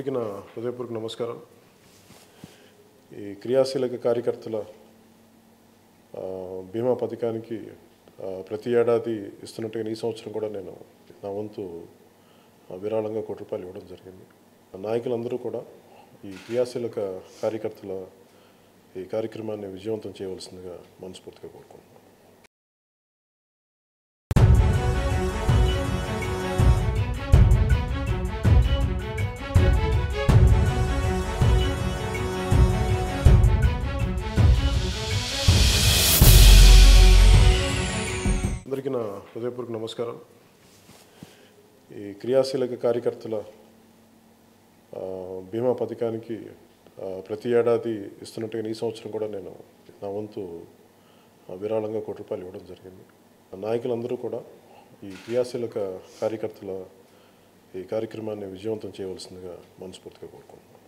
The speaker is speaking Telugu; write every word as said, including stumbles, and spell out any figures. అందరికీ నా హృదయపూర్వక నమస్కారం ఈ క్రియాశీలక కార్యకర్తల బీమా పథకానికి ప్రతి ఏడాది ఇస్తున్నట్టుగా ఈ సంవత్సరం కూడా నేను నా వంతు విరాళంగా కోటి రూపాయలు ఇవ్వడం జరిగింది నాయకులందరూ కూడా ఈ క్రియాశీలక కార్యకర్తల ఈ కార్యక్రమాన్ని విజయవంతం చేయవలసిందిగా మనస్ఫూర్తిగా కోరుకుంటున్నాను अंदरिकी ना हृदयपूर्वक नमस्कार क्रियाशीलक कार्यकर्तल बीमा पथकानिकी प्रति एडादी इस्तुन्नट्टुगा ई संवत्सरं कूडा नेनु ना वंतु विराळंगा कोटि रूपायलु इव्वडं जरिगिंदि नायकुलंदरू कूडा ई क्रियाशीलक कार्यकर्तल ई कार्यक्रमान्नि विजयवंतं चेयवलसिनदिगा मनस्फूर्तिगा कोरुकुंटुन्नानु।